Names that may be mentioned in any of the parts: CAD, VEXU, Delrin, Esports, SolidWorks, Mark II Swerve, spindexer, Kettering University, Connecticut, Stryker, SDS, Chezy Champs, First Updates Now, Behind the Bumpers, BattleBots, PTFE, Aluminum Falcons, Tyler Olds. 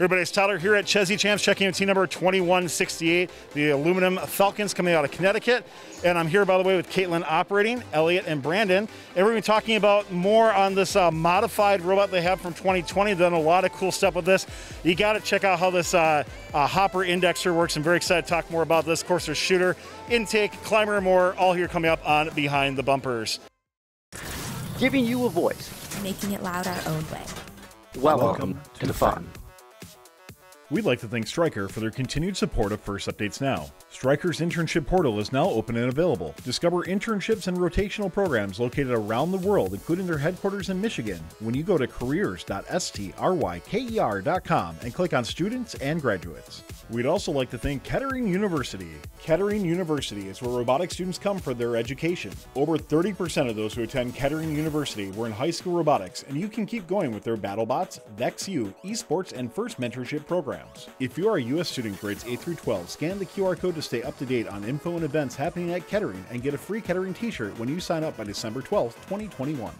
Everybody, it's Tyler here at Chezy Champs, checking in team number 2168, the Aluminum Falcons coming out of Connecticut. And I'm here, by the way, with Caitlin operating, Elliot and Brandon. And we're going to be talking about more on this modified robot they have from 2020. They've done a lot of cool stuff with this. You got to check out how this hopper indexer works. I'm very excited to talk more about this. Of course, there's shooter, intake, climber, and more, all here coming up on Behind the Bumpers. Giving you a voice. Making it loud our own way. Welcome to the fun. We'd like to thank Stryker for their continued support of First Updates Now. Stryker's internship portal is now open and available. Discover internships and rotational programs located around the world, including their headquarters in Michigan, when you go to careers.stryker.com and click on Students and Graduates. We'd also like to thank Kettering University. Kettering University is where robotic students come for their education. Over 30% of those who attend Kettering University were in high school robotics, and you can keep going with their BattleBots, VEXU, Esports, and First Mentorship programs. If you are a U.S. student grades 8 through 12, scan the QR code to stay up to date on info and events happening at Kettering and get a free Kettering t-shirt when you sign up by December 12, 2021.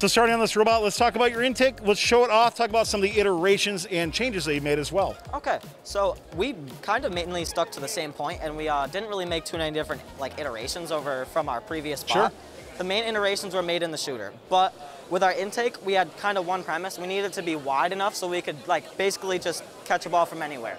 So starting on this robot, let's talk about your intake. Let's show it off, talk about some of the iterations and changes that you made as well. Okay, so we kind of mainly stuck to the same point, and we didn't really make too many different iterations over from our previous bot. Sure. The main iterations were made in the shooter, but with our intake, we had kind of one premise. We needed to be wide enough so we could basically just catch a ball from anywhere.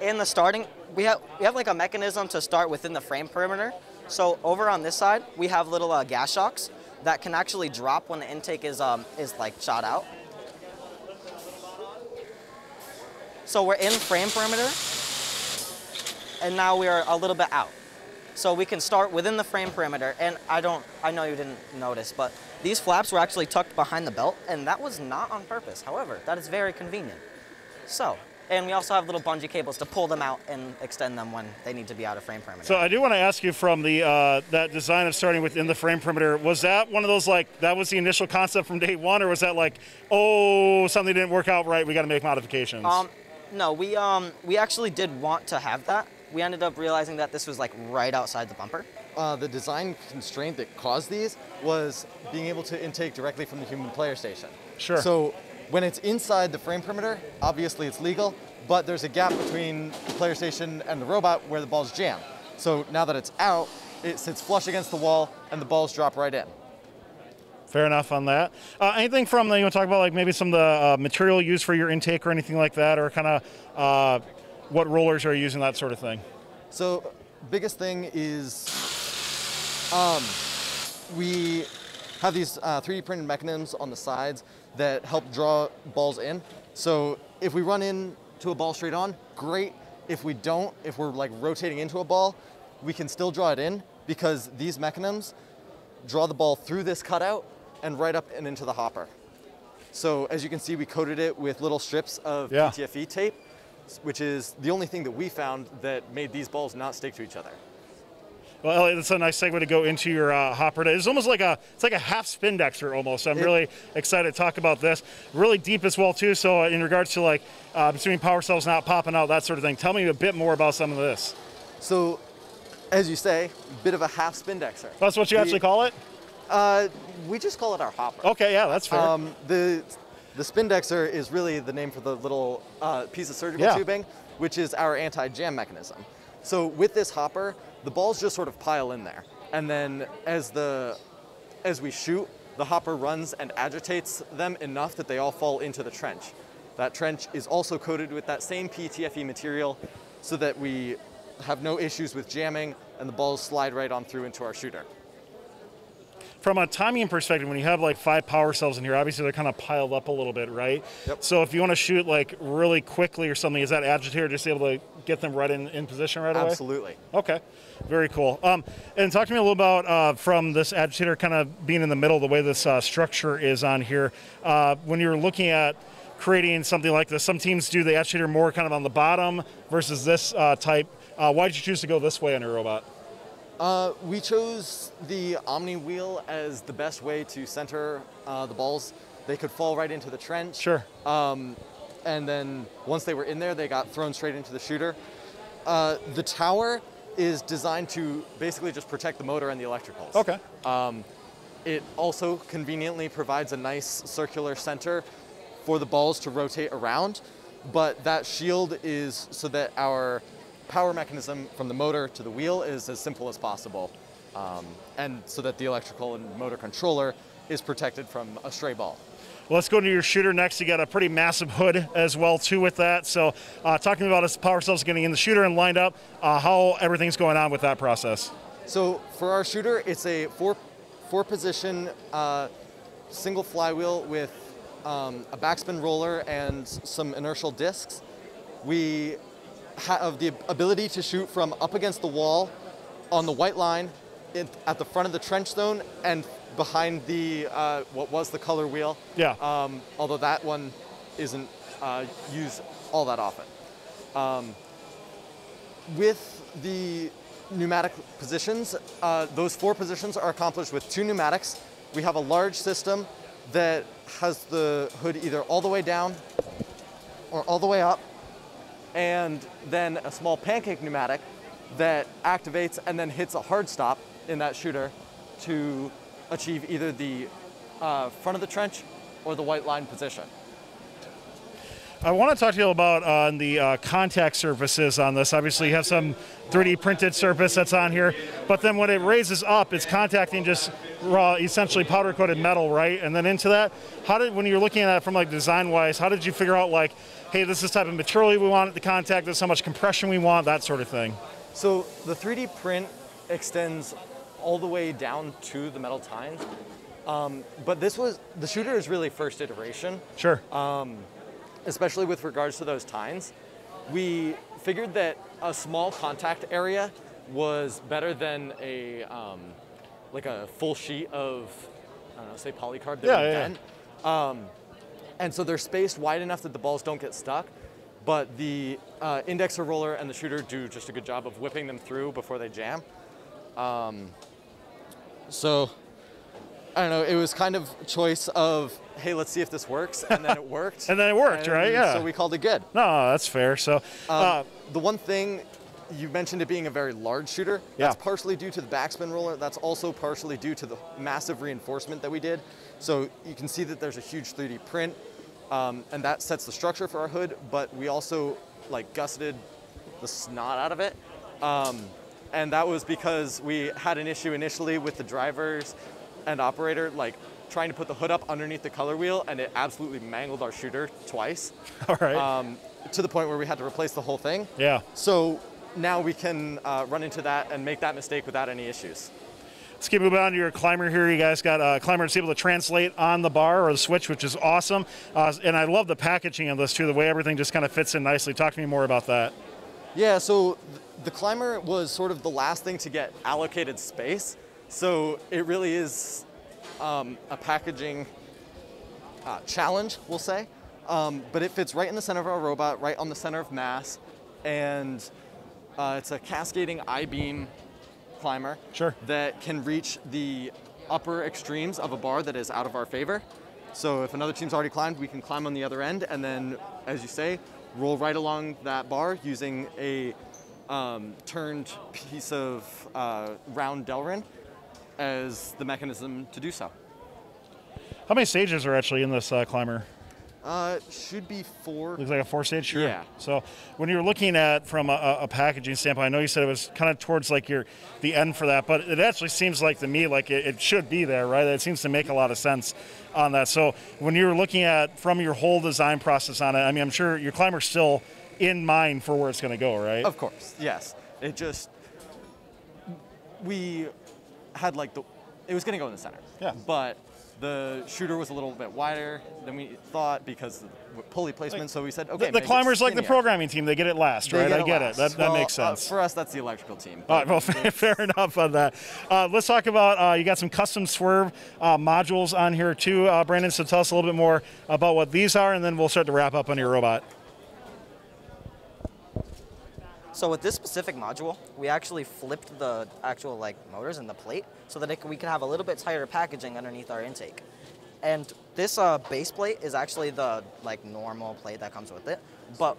In the starting, we have like a mechanism to start within the frame perimeter. So over on this side, we have little gas shocks that can actually drop when the intake is shot out. So we're in frame perimeter, and now we are a little bit out. So we can start within the frame perimeter, and I know you didn't notice, but these flaps were actually tucked behind the belt, and that was not on purpose. However, that is very convenient. So, and we also have little bungee cables to pull them out and extend them when they need to be out of frame perimeter. So I do want to ask you from the that design of starting within the frame perimeter, was that one of those that was the initial concept from day one, or was that oh, something didn't work out right, we got to make modifications? No, we actually did want to have that. We ended up realizing that this was right outside the bumper. The design constraint that caused these was being able to intake directly from the human player station. Sure. So when it's inside the frame perimeter, obviously it's legal, but there's a gap between the player station and the robot where the ball's jammed. So now that it's out, it sits flush against the wall and the balls drop right in. Fair enough on that. Anything from that you want to talk about, maybe some of the material used for your intake or anything like that, or kind of what rollers are you using, that sort of thing? So biggest thing is we have these 3D printed mechanisms on the sides that help draw balls in. So if we run into a ball straight on, great. If we don't, if we're rotating into a ball, we can still draw it in because these mechanisms draw the ball through this cutout and right up and into the hopper. So as you can see, we coated it with little strips of PTFE tape, which is the only thing that we found that made these balls not stick to each other. Well, Elliot, that's a nice segue to go into your hopper. It's almost like a half spin dexter almost. I'm really excited to talk about this. Really deep as well too, so in regards to between power cells not popping out, that sort of thing. Tell me a bit more about some of this. So, as you say, a bit of a half spin dexter. That's what you actually call it? We just call it our hopper. Okay, yeah, that's fair. The spindexer is really the name for the little piece of surgical tubing, which is our anti-jam mechanism. So with this hopper, the balls just sort of pile in there. And then as we shoot, the hopper runs and agitates them enough that they all fall into the trench. That trench is also coated with that same PTFE material so that we have no issues with jamming and the balls slide right on through into our shooter. From a timing perspective, when you have 5 power cells in here, obviously they're kind of piled up a little bit, right? Yep. So if you want to shoot really quickly or something, is that agitator just able to get them right in position right away? Absolutely. Okay, very cool. And talk to me a little about from this agitator kind of being in the middle, the way this structure is on here. When you're looking at creating something like this, some teams do the agitator more kind of on the bottom versus this type. Why did you choose to go this way on your robot? We chose the Omni wheel as the best way to center the balls. They could fall right into the trench. Sure. And then once they were in there, they got thrown straight into the shooter. The tower is designed to basically just protect the motor and the electricals. Okay. It also conveniently provides a nice circular center for the balls to rotate around. But that shield is so that our power mechanism from the motor to the wheel is as simple as possible. And so that the electrical and motor controller is protected from a stray ball. Well, let's go to your shooter next. You got a pretty massive hood as well too with that. So talking about us power cells getting in the shooter and lined up, how everything's going on with that process. So for our shooter, it's a four position single flywheel with a backspin roller and some inertial discs. We have the ability to shoot from up against the wall on the white line at the front of the trench zone and behind the, what was the color wheel. Yeah. Although that one isn't used all that often. With the pneumatic positions, those four positions are accomplished with two pneumatics. We have a large system that has the hood either all the way down or all the way up, and then a small pancake pneumatic that activates and then hits a hard stop in that shooter to achieve either the front of the trench or the white line position. I want to talk to you about on the contact surfaces on this. Obviously you have some 3D printed surface that's on here, but then when it raises up, it's contacting just raw, essentially powder coated metal, right? And then into that, how did, when you're looking at that from like design wise, how did you figure out like, hey, this is the type of material we want at the contact, this is how much compression we want, that sort of thing? So the 3D print extends all the way down to the metal tines, but this was, the shooter is really first iteration. Sure. Especially with regards to those tines, we figured that a small contact area was better than a like a full sheet of, I don't know, say polycarb that and so they're spaced wide enough that the balls don't get stuck, but the indexer roller and the shooter do just a good job of whipping them through before they jam. So I don't know, it was kind of choice of, hey, let's see if this works, and then it worked. And then it worked, right? Yeah. So we called it good. No, that's fair. So the one thing, you mentioned it being a very large shooter. Yeah. That's partially due to the backspin roller. That's also partially due to the massive reinforcement that we did. So you can see that there's a huge 3D print, and that sets the structure for our hood, but we also like gusseted the snot out of it. And that was because we had an issue initially with the drivers and operator like trying to put the hood up underneath the color wheel, and it absolutely mangled our shooter twice. All right. To the point where we had to replace the whole thing. Yeah. So now we can run into that and make that mistake without any issues. Let's keep moving on to your climber here. You guys got a climber that's able to translate on the bar or the switch, which is awesome. And I love the packaging of this too, the way everything just kind of fits in nicely. Talk to me more about that. Yeah, so the climber was sort of the last thing to get allocated space. So it really is a packaging challenge, we'll say, but it fits right in the center of our robot, right on the center of mass, and it's a cascading I-beam climber. Sure. That can reach the upper extremes of a bar that is out of our favor. So if another team's already climbed, we can climb on the other end, and then, as you say, roll right along that bar using a turned piece of round Delrin as the mechanism to do so. How many stages are actually in this climber? Should be four. Looks like a four stage? Sure. Yeah. So when you're looking at from a packaging standpoint, I know you said it was kind of towards like the end for that, but it actually seems like to me like it should be there, right? It seems to make a lot of sense on that. So when you're looking at from your whole design process on it, I mean, I'm sure your climber's still in mind for where it's going to go, right? Of course, yes. It just, we had like the, it was going to go in the center. Yeah. But the shooter was a little bit wider than we thought because of the pulley placement. Like, so we said, okay. The climbers like the programming team, they get it last, right? I get it. That makes sense. For us, that's the electrical team. All right, well, fair enough on that. Let's talk about, you got some custom Swerve modules on here too, Brandon. So tell us a little bit more about what these are, and then we'll start to wrap up on your robot. So with this specific module, we actually flipped the actual like motors and the plate so that we can have a little bit tighter packaging underneath our intake. And this base plate is actually the like normal plate that comes with it. But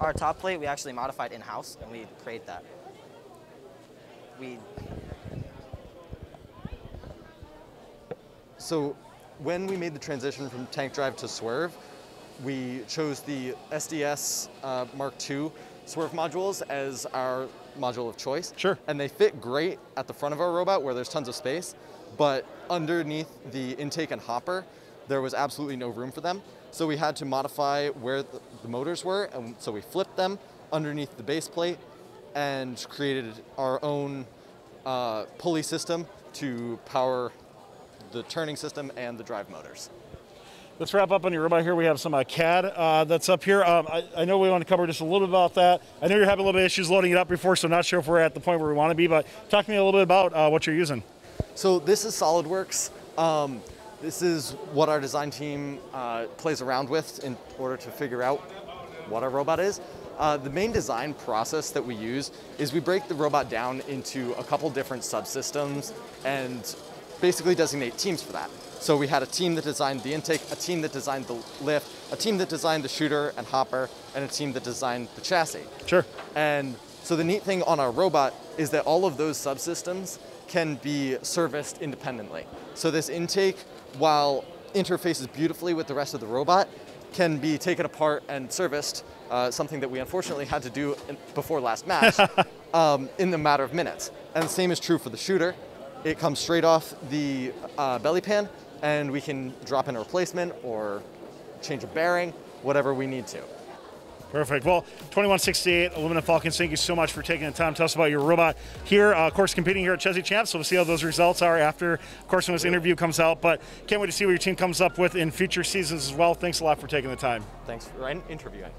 our top plate we actually modified in-house, and we create that. So when we made the transition from tank drive to Swerve, we chose the SDS Mark II Swerve modules as our module of choice. Sure. And they fit great at the front of our robot where there's tons of space, but underneath the intake and hopper, there was absolutely no room for them. So we had to modify where the motors were, and so we flipped them underneath the base plate and created our own pulley system to power the turning system and the drive motors. Let's wrap up on your robot here. We have some CAD that's up here. I know we want to cover just a little bit about that. I know you're having a little bit of issues loading it up before, so I'm not sure if we're at the point where we want to be, but talk to me a little bit about what you're using. So this is SolidWorks. This is what our design team plays around with in order to figure out what our robot is. The main design process that we use is we break the robot down into a couple different subsystems and basically designate teams for that. So we had a team that designed the intake, a team that designed the lift, a team that designed the shooter and hopper, and a team that designed the chassis. Sure. And so the neat thing on our robot is that all of those subsystems can be serviced independently. So this intake, while interfaces beautifully with the rest of the robot, can be taken apart and serviced, something that we unfortunately had to do before last match in a matter of minutes. And the same is true for the shooter. It comes straight off the belly pan, and we can drop in a replacement or change a bearing, whatever we need to. Perfect. Well, 2168 Aluminum Falcons, thank you so much for taking the time to tell us about your robot here. Of course, competing here at Chezy Champs, so we'll see how those results are after, of course, when this interview comes out. But can't wait to see what your team comes up with in future seasons as well. Thanks a lot for taking the time. Thanks for interviewing.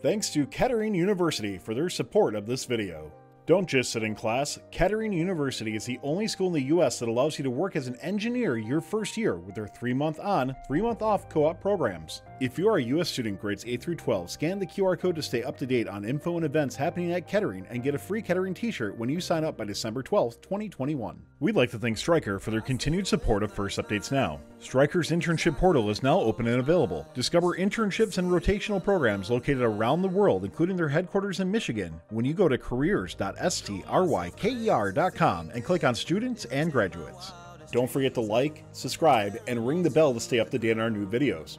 Thanks to Kettering University for their support of this video. Don't just sit in class. Kettering University is the only school in the U.S. that allows you to work as an engineer your first year with their 3-month on, 3-month off co-op programs. If you are a U.S. student grades 8 through 12, scan the QR code to stay up to date on info and events happening at Kettering and get a free Kettering t-shirt when you sign up by December 12, 2021. We'd like to thank Stryker for their continued support of First Updates Now. Stryker's internship portal is now open and available. Discover internships and rotational programs located around the world, including their headquarters in Michigan, when you go to careers.stryker.com and click on Students and Graduates. Don't forget to like, subscribe, and ring the bell to stay up to date on our new videos.